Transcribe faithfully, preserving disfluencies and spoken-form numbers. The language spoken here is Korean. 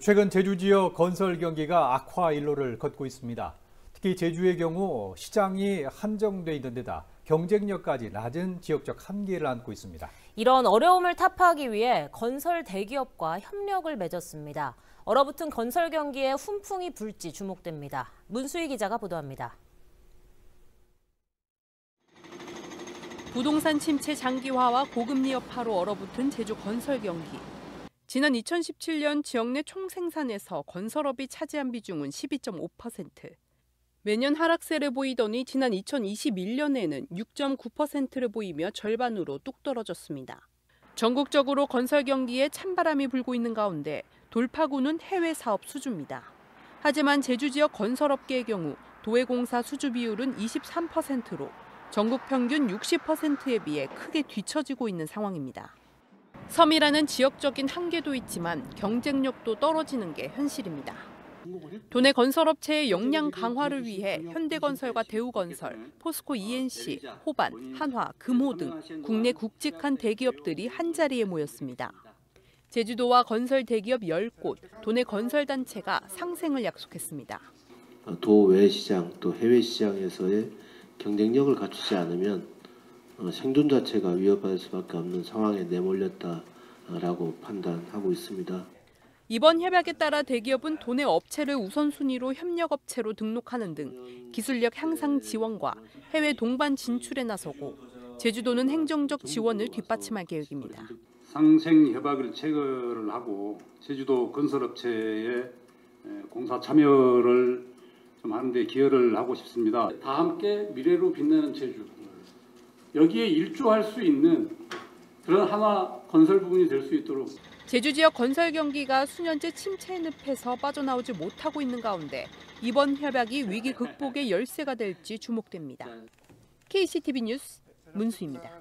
최근 제주 지역 건설 경기가 악화 일로를 걷고 있습니다. 특히 제주의 경우 시장이 한정돼 있는 데다 경쟁력까지 낮은 지역적 한계를 안고 있습니다. 이런 어려움을 타파하기 위해 건설 대기업과 협력을 맺었습니다. 얼어붙은 건설 경기에 훈풍이 불지 주목됩니다. 문수희 기자가 보도합니다. 부동산 침체 장기화와 고금리 여파로 얼어붙은 제주 건설 경기. 지난 이천십칠 년 지역 내 총생산에서 건설업이 차지한 비중은 십이 점 오 퍼센트. 매년 하락세를 보이더니 지난 이천이십일 년에는 육 점 구 퍼센트를 보이며 절반으로 뚝 떨어졌습니다. 전국적으로 건설 경기에 찬바람이 불고 있는 가운데 돌파구는 해외 사업 수주입니다. 하지만 제주 지역 건설업계의 경우 도외공사 수주 비율은 이십삼 퍼센트로 전국 평균 육십 퍼센트에 비해 크게 뒤처지고 있는 상황입니다. 섬이라는 지역적인 한계도 있지만 경쟁력도 떨어지는 게 현실입니다. 도내 건설업체의 역량 강화를 위해 현대건설과 대우건설, 포스코 이엔씨, 호반, 한화, 금호 등 국내 굵직한 대기업들이 한자리에 모였습니다. 제주도와 건설 대기업 열 곳, 도내 건설단체가 상생을 약속했습니다. 도외 시장, 또 해외 시장에서의 경쟁력을 갖추지 않으면 생존 자체가 위협받을 수밖에 없는 상황에 내몰렸다라고 판단하고 있습니다. 이번 협약에 따라 대기업은 도내 업체를 우선순위로 협력업체로 등록하는 등 기술력 향상 지원과 해외 동반 진출에 나서고 제주도는 행정적 지원을 뒷받침할 계획입니다. 상생 협약을 체결을 하고 제주도 건설업체의 공사 참여를 좀 하는 데 기여를 하고 싶습니다. 다 함께 미래로 빛나는 제주. 여기에 일조할 수 있는 그런 하나 건설 부분이 될 수 있도록. 제주 지역 건설 경기가 수년째 침체의 늪에서 빠져나오지 못하고 있는 가운데 이번 협약이 위기 극복의 열쇠가 될지 주목됩니다. 케이씨티비 뉴스 문수희입니다.